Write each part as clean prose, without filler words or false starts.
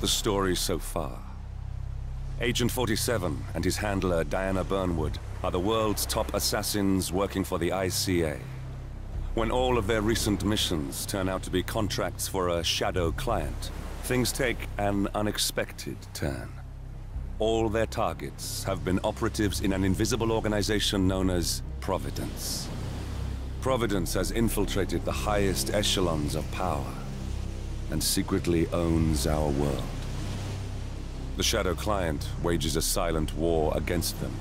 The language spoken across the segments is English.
the story so far. Agent 47 and his handler, Diana Burnwood, are the world's top assassins working for the ICA. When all of their recent missions turn out to be contracts for a shadow client, things take an unexpected turn. All their targets have been operatives in an invisible organization known as Providence. Providence has infiltrated the highest echelons of power and secretly owns our world. The Shadow Client wages a silent war against them.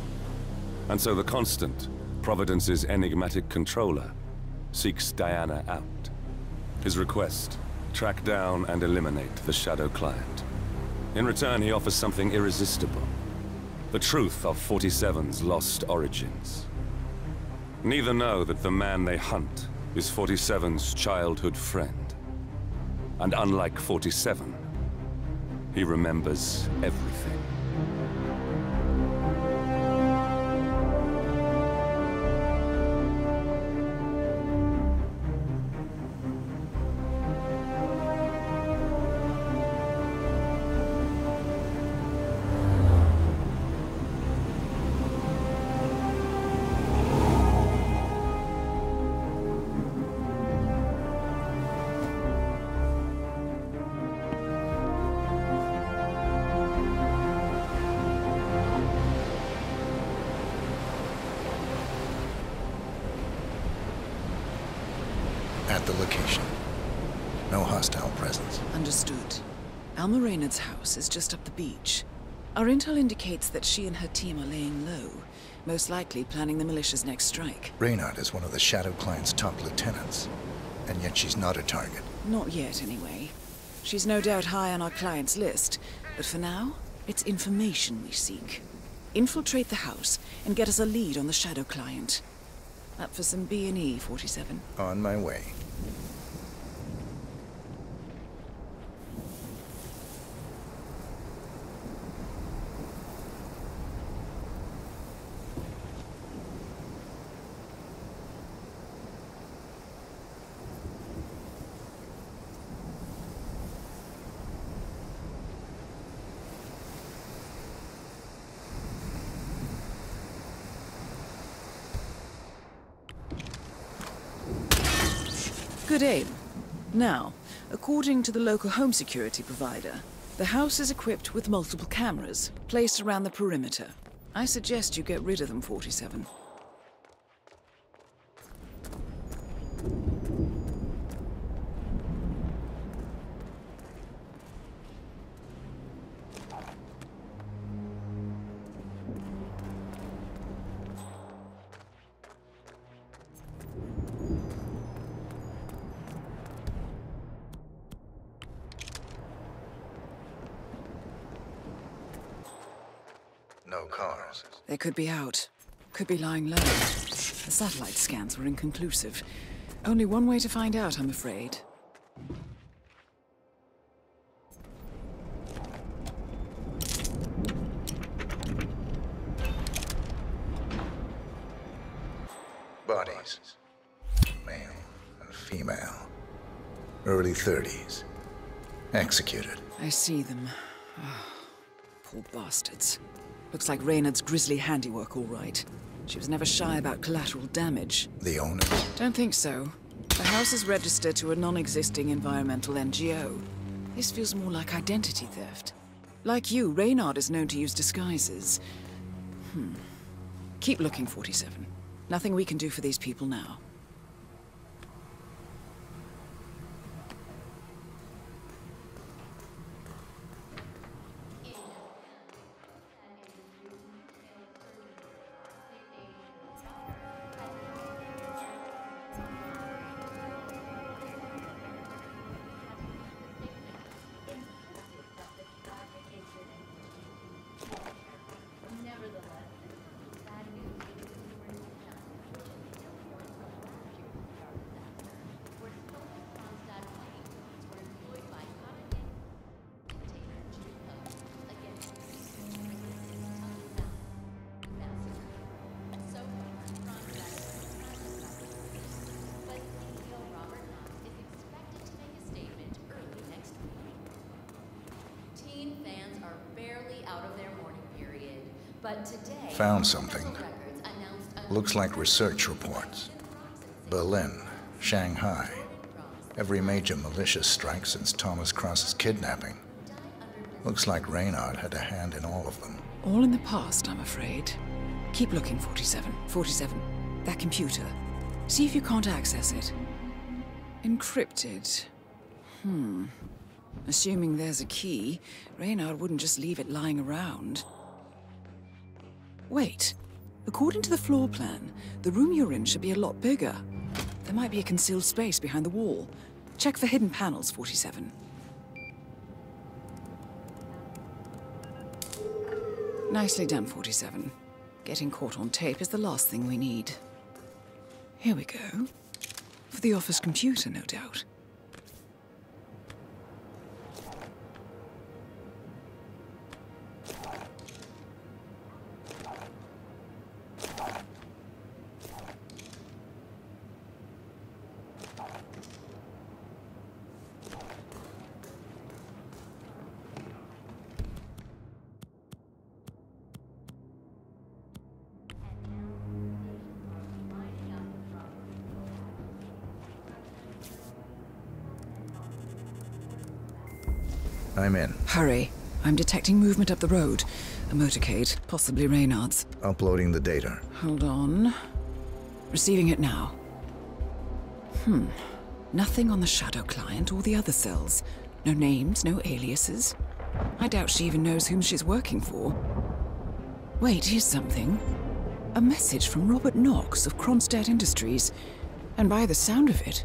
And so the Constant, Providence's enigmatic controller, seeks Diana out. His request, track down and eliminate the Shadow Client. In return, he offers something irresistible. The truth of 47's lost origins. Neither know that the man they hunt is 47's childhood friend. And unlike 47, he remembers everything. Alma Reynard's house is just up the beach. Our intel indicates that she and her team are laying low, most likely planning the militia's next strike. Reynard is one of the Shadow Client's top lieutenants, and yet she's not a target. Not yet, anyway. She's no doubt high on our client's list, but for now, it's information we seek. Infiltrate the house and get us a lead on the Shadow Client. Up for some B&E, 47. On my way. Good aim. Now, according to the local home security provider, the house is equipped with multiple cameras placed around the perimeter. I suggest you get rid of them, 47. They could be out. Could be lying low. The satellite scans were inconclusive. Only one way to find out, I'm afraid. Bodies. Male and female. Early 30s. Executed. I see them. Oh, poor bastards. Looks like Reynard's grisly handiwork, all right. She was never shy about collateral damage. The owner? Don't think so. The house is registered to a non-existing environmental NGO. This feels more like identity theft. Like you, Reynard is known to use disguises. Keep looking, 47. Nothing we can do for these people now. But today, found something. Looks like research reports. Berlin, Shanghai. Every major militia strike since Thomas Cross's kidnapping. Looks like Reynard had a hand in all of them. All in the past, I'm afraid. Keep looking, 47. 47. That computer. See if you can't access it. Encrypted. Assuming there's a key, Reynard wouldn't just leave it lying around. Wait. According to the floor plan, the room you're in should be a lot bigger. There might be a concealed space behind the wall. Check for hidden panels, 47. Nicely done, 47. Getting caught on tape is the last thing we need. Here we go. For the office computer, no doubt. I'm in. Hurry. I'm detecting movement up the road. A motorcade, possibly Reynard's. Uploading the data. Hold on. Receiving it now. Nothing on the Shadow Client or the other cells. No names, no aliases. I doubt she even knows whom she's working for. Wait, here's something. A message from Robert Knox of Kronstadt Industries. And by the sound of it,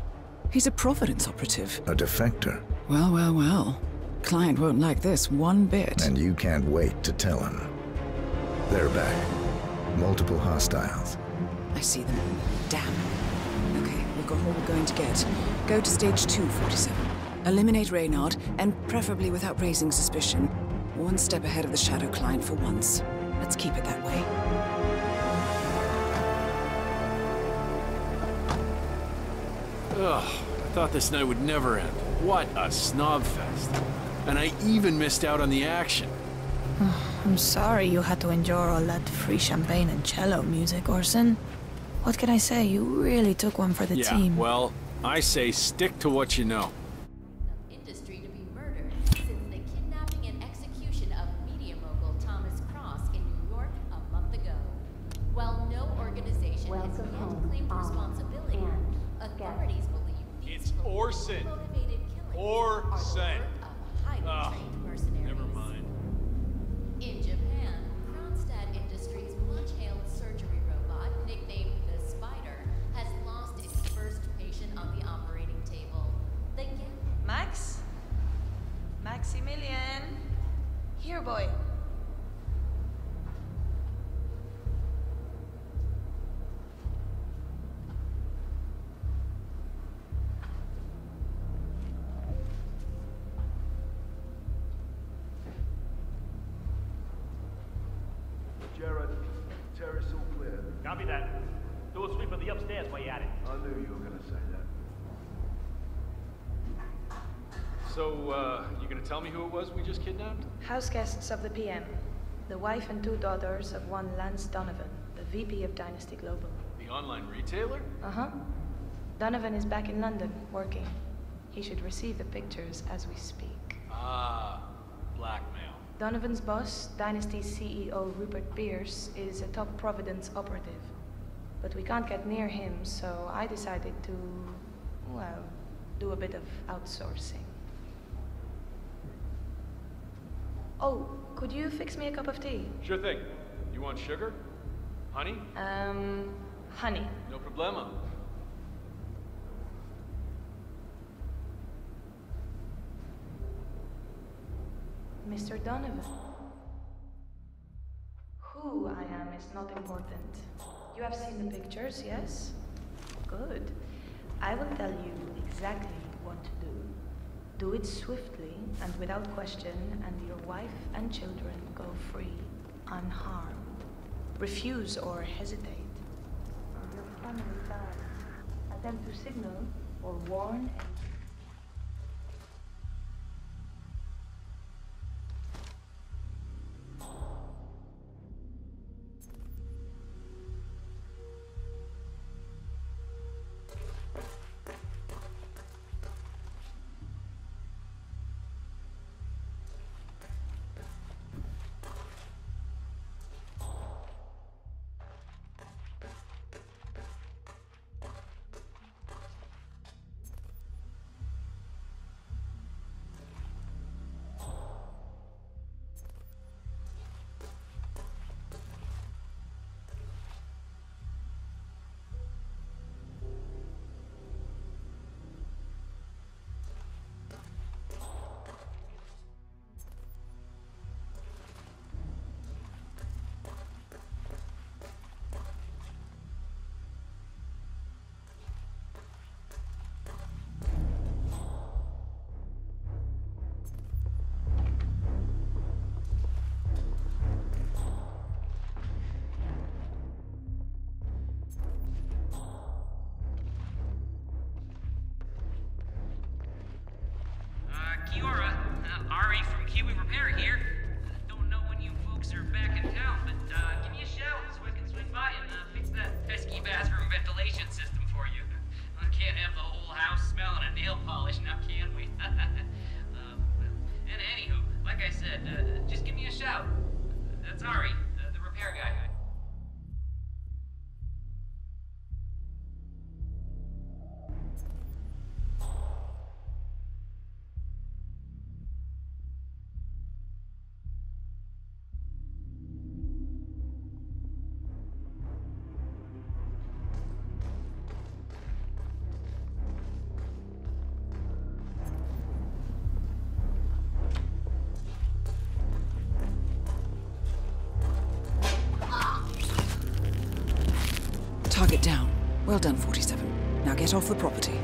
he's a Providence operative. A defector. Well, well, well. Client won't like this one bit. And you can't wait to tell him. They're back. Multiple hostiles. I see them. Damn. Okay, we've got all we're going to get. Go to stage 2, 47. Eliminate Reynard, and preferably without raising suspicion. One step ahead of the Shadow Client for once. Let's keep it that way. Ugh, I thought this night would never end. What a snob fest. And I even missed out on the action. I'm sorry you had to endure all that free champagne and cello music, Orson. What can I say? You really took one for the team. Yeah, well, I say stick to what you know. ...industry to be murdered since the kidnapping and execution of media mogul Thomas Cross in New York a month ago. While no organization has yet claimed responsibility, authorities believe... It's Orson! Orson! Never mind. In Japan, Kronstadt Industries' much-hailed surgery robot, nicknamed the Spider, has lost its first patient on the operating table. They get... Max? Maximilian? Here, boy. Copy that. Do a sweep of the upstairs while you're at it. I knew you were gonna say that. So, you gonna tell me who it was we just kidnapped? House guests of the PM. The wife and two daughters of one Lance Donovan, the VP of Dynasty Global. The online retailer? Uh-huh. Donovan is back in London, working. He should receive the pictures as we speak. Ah, blackmail. Donovan's boss, Dynasty CEO Rupert Pierce, is a top Providence operative. But we can't get near him, so I decided to, well, do a bit of outsourcing. Oh, could you fix me a cup of tea? Sure thing. You want sugar? Honey? Honey. No problema. Mr. Donovan. Who I am is not important. You have seen the pictures, yes? Good. I will tell you exactly what to do. Do it swiftly and without question, and your wife and children go free, unharmed. Refuse or hesitate. Your family dies. Attempt to signal or warn. see we repair here. Don't know when you folks are back in town, but give me a shout so I can swing by and fix that pesky bathroom ventilation system for you. I can't have the whole house smelling of nail polish now, can we? And anywho, like I said, just give me a shout. That's Ari, the repair guy. Target down. Well done, 47. Now get off the property.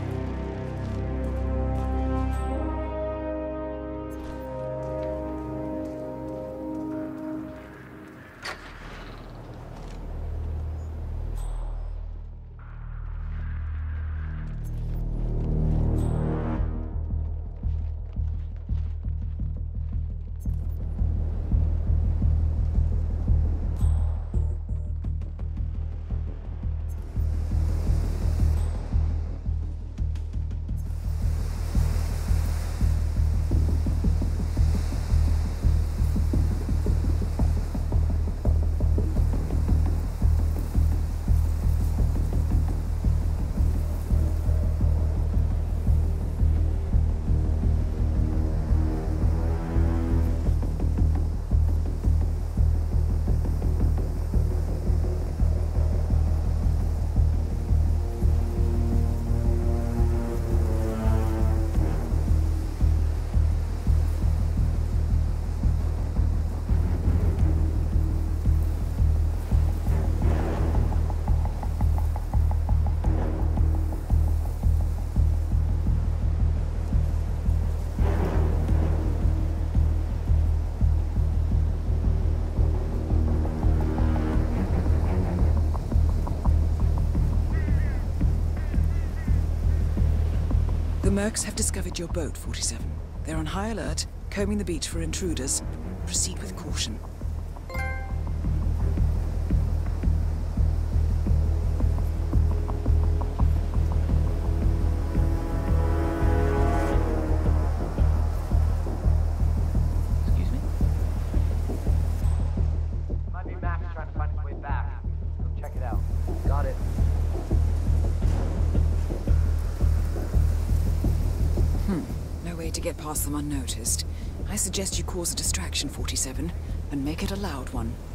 The Mercs have discovered your boat, 47. They're on high alert, combing the beach for intruders. Proceed with caution. Them unnoticed. I suggest you cause a distraction, 47, and make it a loud one.